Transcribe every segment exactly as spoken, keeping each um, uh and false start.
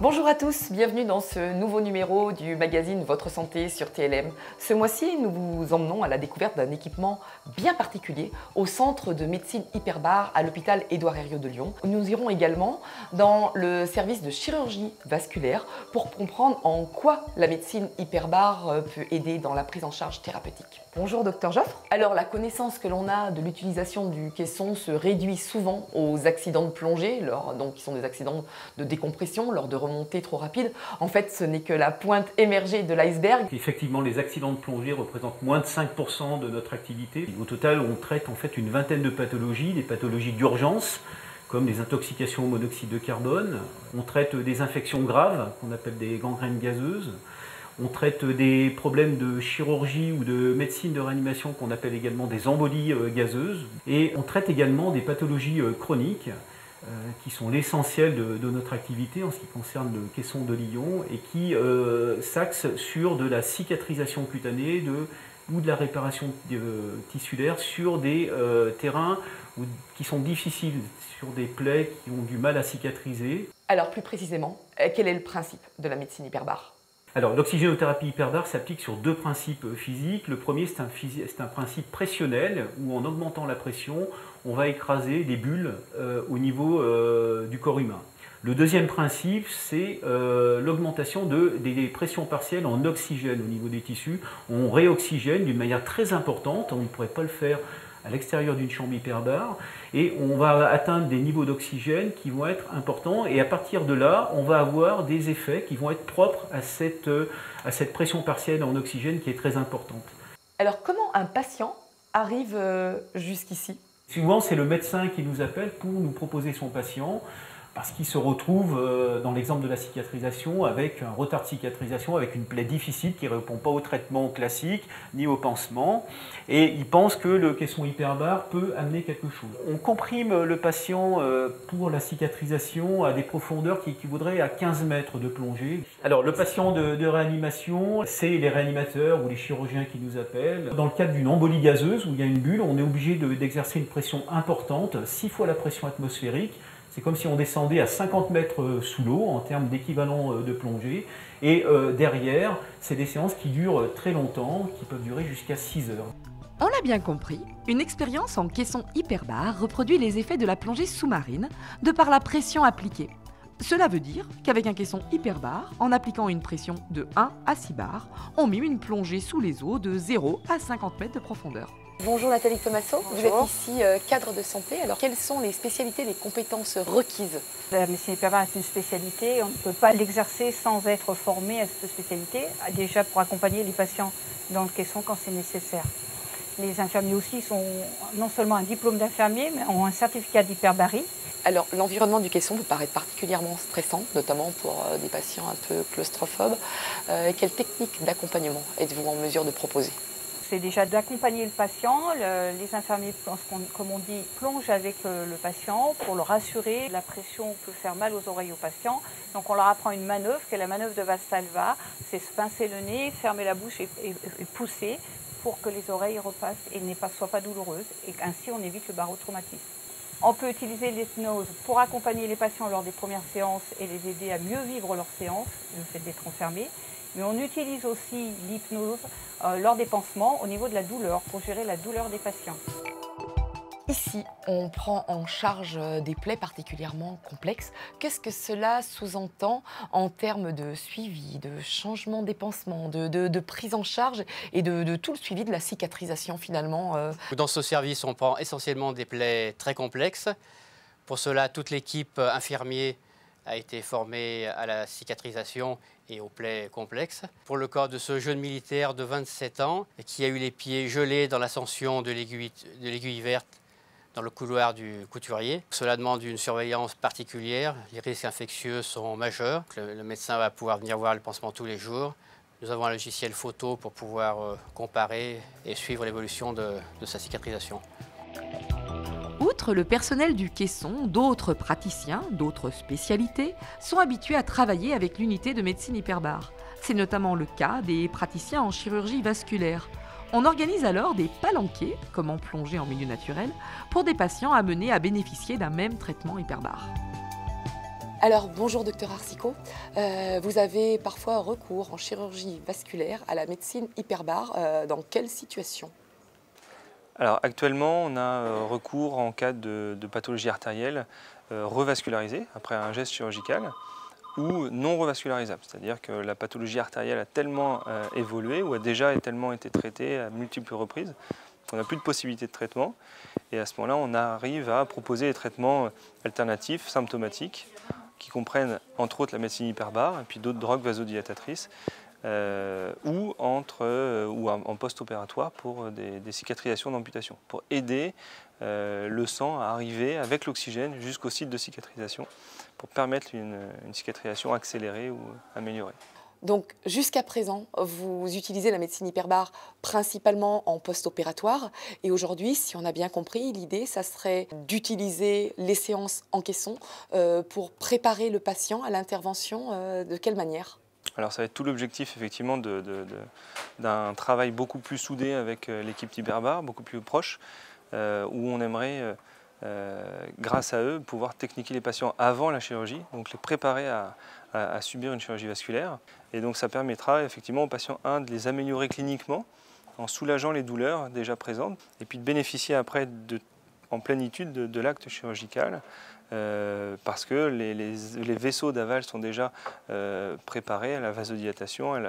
Bonjour à tous, bienvenue dans ce nouveau numéro du magazine Votre santé sur T L M. Ce mois-ci, nous vous emmenons à la découverte d'un équipement bien particulier au Centre de médecine hyperbare à l'hôpital Édouard Herriot de Lyon. Nous irons également dans le service de chirurgie vasculaire pour comprendre en quoi la médecine hyperbare peut aider dans la prise en charge thérapeutique. Bonjour docteur Joffre. Alors la connaissance que l'on a de l'utilisation du caisson se réduit souvent aux accidents de plongée, lors, donc qui sont des accidents de décompression, lors de remontées trop rapides. En fait, ce n'est que la pointe émergée de l'iceberg. Effectivement, les accidents de plongée représentent moins de cinq pour cent de notre activité. Au total, on traite en fait une vingtaine de pathologies, des pathologies d'urgence, comme des intoxications au monoxyde de carbone. On traite des infections graves, qu'on appelle des gangrènes gazeuses. On traite des problèmes de chirurgie ou de médecine de réanimation qu'on appelle également des embolies gazeuses. Et on traite également des pathologies chroniques euh, qui sont l'essentiel de, de notre activité en ce qui concerne le caisson de Lyon et qui euh, s'axent sur de la cicatrisation cutanée de, ou de la réparation euh, tissulaire sur des euh, terrains où, qui sont difficiles, sur des plaies qui ont du mal à cicatriser. Alors plus précisément, quel est le principe de la médecine hyperbare ? Alors, l'oxygénothérapie hyperbare s'applique sur deux principes physiques. Le premier, c'est un, c'est un principe pressionnel, où en augmentant la pression, on va écraser des bulles euh, au niveau euh, du corps humain. Le deuxième principe, c'est euh, l'augmentation de, des, des pressions partielles en oxygène au niveau des tissus. On réoxygène d'une manière très importante, on ne pourrait pas le faire à l'extérieur d'une chambre hyperbare, et on va atteindre des niveaux d'oxygène qui vont être importants, et à partir de là, on va avoir des effets qui vont être propres à cette, à cette pression partielle en oxygène qui est très importante. Alors comment un patient arrive jusqu'ici? Souvent, c'est le médecin qui nous appelle pour nous proposer son patient, parce qu'il se retrouve, dans l'exemple de la cicatrisation, avec un retard de cicatrisation, avec une plaie difficile qui ne répond pas au traitement classique, ni au pansement. Et il pense que le caisson hyperbare peut amener quelque chose. On comprime le patient pour la cicatrisation à des profondeurs qui équivaudraient à quinze mètres de plongée. Alors le patient de, de réanimation, c'est les réanimateurs ou les chirurgiens qui nous appellent. Dans le cadre d'une embolie gazeuse où il y a une bulle, on est obligé de, d'exercer une pression importante, six fois la pression atmosphérique. C'est comme si on descendait à cinquante mètres sous l'eau en termes d'équivalent de plongée. Et euh, derrière, c'est des séances qui durent très longtemps, qui peuvent durer jusqu'à six heures. On l'a bien compris, une expérience en caisson hyperbare reproduit les effets de la plongée sous-marine de par la pression appliquée. Cela veut dire qu'avec un caisson hyperbare, en appliquant une pression de un à six bars, on mime une plongée sous les eaux de zéro à cinquante mètres de profondeur. Bonjour Nathalie Tomasso, vous êtes ici cadre de santé. Alors quelles sont les spécialités, les compétences requises? La médecine hyperbare est une spécialité, on ne peut pas l'exercer sans être formé à cette spécialité, déjà pour accompagner les patients dans le caisson quand c'est nécessaire. Les infirmiers aussi sont non seulement un diplôme d'infirmier, mais ont un certificat d'hyperbarie. Alors l'environnement du caisson peut paraître particulièrement stressant, notamment pour des patients un peu claustrophobes. Euh, quelle technique d'accompagnement êtes-vous en mesure de proposer? C'est déjà d'accompagner le patient, le, les infirmiers, comme on dit, plongent avec le, le patient pour le rassurer. La pression peut faire mal aux oreilles aux patients, donc on leur apprend une manœuvre qui est la manœuvre de Valsalva, c'est se pincer le nez, fermer la bouche et, et, et pousser pour que les oreilles repassent et ne soient pas douloureuses, et ainsi on évite le barotraumatisme. On peut utiliser l'hypnose pour accompagner les patients lors des premières séances et les aider à mieux vivre leur séance, le fait d'être enfermé. Mais on utilise aussi l'hypnose euh, lors des pansements au niveau de la douleur, pour gérer la douleur des patients. Ici, on prend en charge des plaies particulièrement complexes. Qu'est-ce que cela sous-entend en termes de suivi, de changement des pansements, de, de, de prise en charge et de, de tout le suivi de la cicatrisation finalement euh... Dans ce service, on prend essentiellement des plaies très complexes. Pour cela, toute l'équipe infirmier a été formée à la cicatrisation et aux plaies complexes. Pour le cas de ce jeune militaire de vingt-sept ans qui a eu les pieds gelés dans l'ascension de l'Aiguille Verte dans le couloir du Couturier. Cela demande une surveillance particulière. Les risques infectieux sont majeurs. Le, le médecin va pouvoir venir voir le pansement tous les jours. Nous avons un logiciel photo pour pouvoir euh, comparer et suivre l'évolution de, de sa cicatrisation. Outre le personnel du caisson, d'autres praticiens, d'autres spécialités sont habitués à travailler avec l'unité de médecine hyperbare. C'est notamment le cas des praticiens en chirurgie vasculaire. On organise alors des palanquets, comme en plongée en milieu naturel, pour des patients amenés à bénéficier d'un même traitement hyperbare. Alors bonjour Dr Arsicot, euh, vous avez parfois recours en chirurgie vasculaire à la médecine hyperbare, euh, dans quelle situation? Alors actuellement on a recours en cas de, de pathologie artérielle euh, revascularisée après un geste chirurgical ou non revascularisable, c'est-à-dire que la pathologie artérielle a tellement euh, évolué ou a déjà tellement été traitée à multiples reprises qu'on n'a plus de possibilité de traitement et à ce moment-là on arrive à proposer des traitements alternatifs, symptomatiques, qui comprennent entre autres la médecine hyperbare et puis d'autres drogues vasodilatatrices euh, ou, entre, euh, ou en post-opératoire pour des, des cicatrisations d'amputation, pour aider euh, le sang à arriver avec l'oxygène jusqu'au site de cicatrisation pour permettre une, une cicatrisation accélérée ou améliorée. Donc jusqu'à présent, vous utilisez la médecine hyperbare principalement en post-opératoire et aujourd'hui, si on a bien compris, l'idée, ça serait d'utiliser les séances en caisson euh, pour préparer le patient à l'intervention. Euh, de quelle manière? Alors ça va être tout l'objectif effectivement de, de, de, d'un travail beaucoup plus soudé avec l'équipe hyperbare, beaucoup plus proche, euh, où on aimerait... Euh, Euh, grâce à eux, pouvoir techniquer les patients avant la chirurgie, donc les préparer à, à, à subir une chirurgie vasculaire. Et donc ça permettra effectivement aux patients, un, de les améliorer cliniquement en soulageant les douleurs déjà présentes et puis de bénéficier après de, en plénitude de, de l'acte chirurgical euh, parce que les, les, les vaisseaux d'aval sont déjà euh, préparés à la vasodilatation, à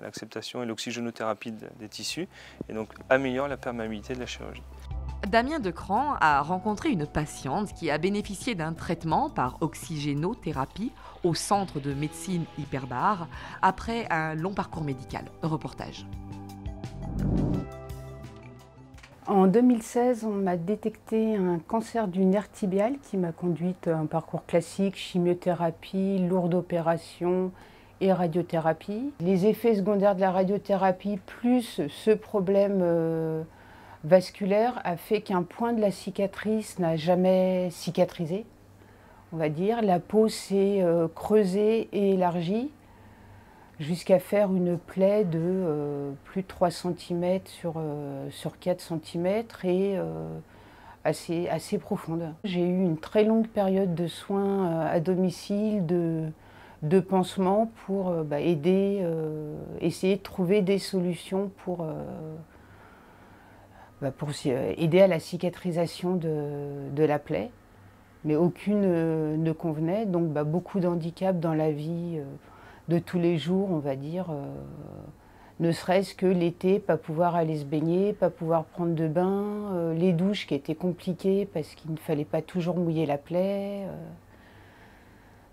l'acceptation la, et l'oxygénothérapie des tissus et donc améliore la perméabilité de la chirurgie. Damien Decrand a rencontré une patiente qui a bénéficié d'un traitement par oxygénothérapie au centre de médecine hyperbare après un long parcours médical. Reportage. En deux mille seize, on m'a détecté un cancer du nerf tibial qui m'a conduite à un parcours classique, chimiothérapie, lourde opération et radiothérapie. Les effets secondaires de la radiothérapie plus ce problème... Euh, vasculaire a fait qu'un point de la cicatrice n'a jamais cicatrisé, on va dire. La peau s'est euh, creusée et élargie jusqu'à faire une plaie de euh, plus de trois centimètres sur, euh, sur quatre centimètres et euh, assez, assez profonde. J'ai eu une très longue période de soins euh, à domicile, de, de pansement pour euh, bah, aider, euh, essayer de trouver des solutions pour... Euh, pour aider à la cicatrisation de, de la plaie, mais aucune ne convenait, donc bah, beaucoup d'handicaps dans la vie de tous les jours, on va dire, euh, ne serait-ce que l'été, pas pouvoir aller se baigner, pas pouvoir prendre de bain, euh, les douches qui étaient compliquées parce qu'il ne fallait pas toujours mouiller la plaie. Euh,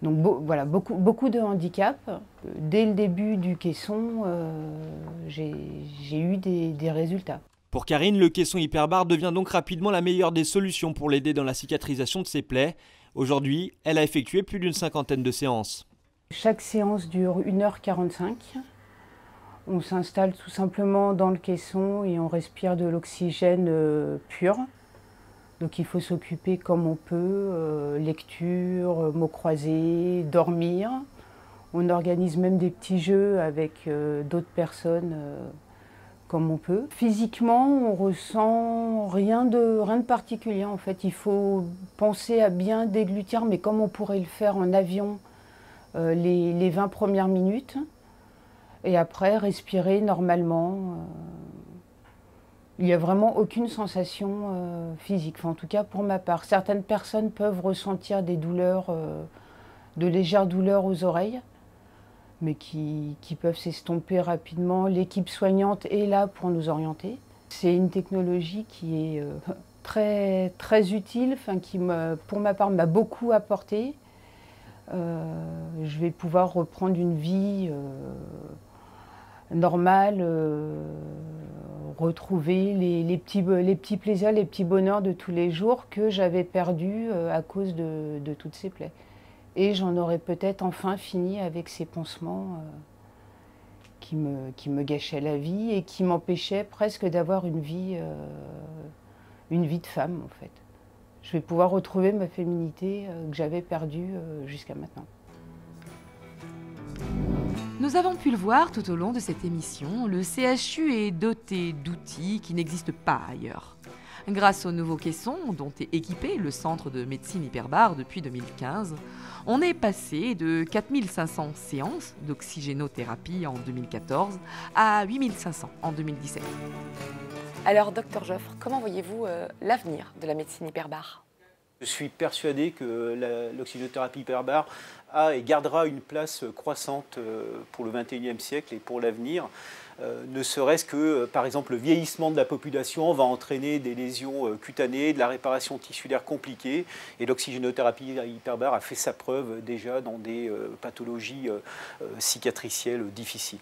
donc bo voilà, beaucoup, beaucoup de handicaps. Dès le début du caisson, euh, j'ai eu des, des résultats. Pour Karine, le caisson hyperbare devient donc rapidement la meilleure des solutions pour l'aider dans la cicatrisation de ses plaies. Aujourd'hui, elle a effectué plus d'une cinquantaine de séances. Chaque séance dure une heure quarante-cinq. On s'installe tout simplement dans le caisson et on respire de l'oxygène pur. Donc il faut s'occuper comme on peut, lecture, mots croisés, dormir. On organise même des petits jeux avec d'autres personnes. Comme on peut. Physiquement, on ressent rien de, rien de particulier en fait. Il faut penser à bien déglutir, mais comme on pourrait le faire en avion euh, les, les vingt premières minutes, et après respirer normalement. Euh, il n'y a vraiment aucune sensation euh, physique, enfin, en tout cas pour ma part. Certaines personnes peuvent ressentir des douleurs, euh, de légères douleurs aux oreilles, mais qui, qui peuvent s'estomper rapidement. L'équipe soignante est là pour nous orienter. C'est une technologie qui est euh, très, très utile, enfin, qui pour ma part m'a beaucoup apporté. Euh, je vais pouvoir reprendre une vie euh, normale, euh, retrouver les, les, petits, les petits plaisirs, les petits bonheurs de tous les jours que j'avais perdus euh, à cause de, de toutes ces plaies. Et j'en aurais peut-être enfin fini avec ces pansements euh, qui, me, qui me gâchaient la vie et qui m'empêchaient presque d'avoir une vie, euh, une vie de femme, en fait. Je vais pouvoir retrouver ma féminité euh, que j'avais perdue euh, jusqu'à maintenant. Nous avons pu le voir tout au long de cette émission, le C H U est doté d'outils qui n'existent pas ailleurs. Grâce au nouveau caisson dont est équipé le Centre de médecine hyperbare depuis deux mille quinze, on est passé de quatre mille cinq cents séances d'oxygénothérapie en deux mille quatorze à huit mille cinq cents en deux mille dix-sept. Alors, docteur Joffre, comment voyez-vous euh, l'avenir de la médecine hyperbare ? Je suis persuadé que l'oxygénothérapie hyperbare a et gardera une place croissante pour le vingt et unième siècle et pour l'avenir. Euh, ne serait-ce que, par exemple, le vieillissement de la population va entraîner des lésions cutanées, de la réparation tissulaire compliquée. Et l'oxygénothérapie hyperbare a fait sa preuve déjà dans des euh, pathologies euh, cicatricielles difficiles.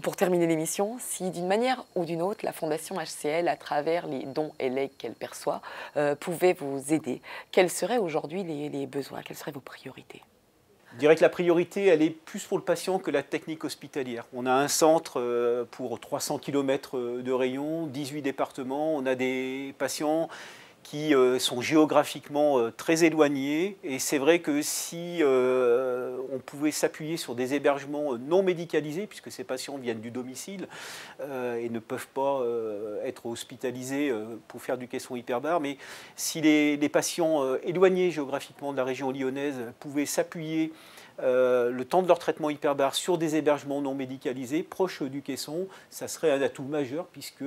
Pour terminer l'émission, si d'une manière ou d'une autre, la Fondation H C L, à travers les dons et legs qu'elle perçoit, euh, pouvait vous aider, quels seraient aujourd'hui les, les besoins, quelles seraient vos priorités ? Je dirais que la priorité, elle est plus pour le patient que la technique hospitalière. On a un centre pour trois cents kilomètres de rayon, dix-huit départements, on a des patients qui sont géographiquement très éloignés. Et c'est vrai que si euh, on pouvait s'appuyer sur des hébergements non médicalisés, puisque ces patients viennent du domicile euh, et ne peuvent pas euh, être hospitalisés euh, pour faire du caisson hyperbare, mais si les, les patients euh, éloignés géographiquement de la région lyonnaise pouvaient s'appuyer Euh, le temps de leur traitement hyperbare sur des hébergements non médicalisés, proches du caisson, ça serait un atout majeur puisque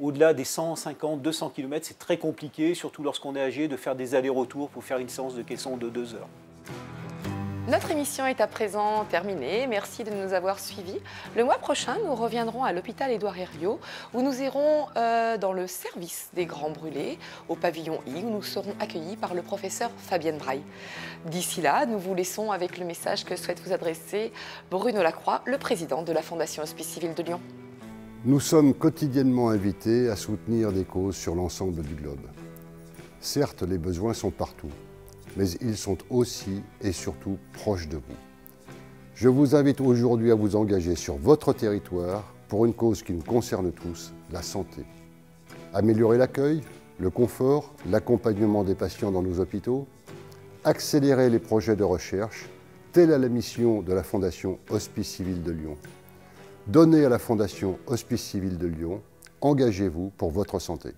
au-delà des cent cinquante à deux cents kilomètres, c'est très compliqué, surtout lorsqu'on est âgé, de faire des allers-retours pour faire une séance de caisson de deux heures. Notre émission est à présent terminée. Merci de nous avoir suivis. Le mois prochain, nous reviendrons à l'hôpital Édouard Herriot où nous irons euh, dans le service des grands brûlés au pavillon I où nous serons accueillis par le professeur Fabienne Braille. D'ici là, nous vous laissons avec le message que souhaite vous adresser Bruno Lacroix, le président de la Fondation Hospices Civils de Lyon. Nous sommes quotidiennement invités à soutenir des causes sur l'ensemble du globe. Certes, les besoins sont partout, mais ils sont aussi et surtout proches de vous. Je vous invite aujourd'hui à vous engager sur votre territoire pour une cause qui nous concerne tous, la santé. Améliorer l'accueil, le confort, l'accompagnement des patients dans nos hôpitaux, accélérer les projets de recherche, telle est la mission de la Fondation Hospices Civils de Lyon. Donnez à la Fondation Hospices Civils de Lyon, engagez-vous pour votre santé.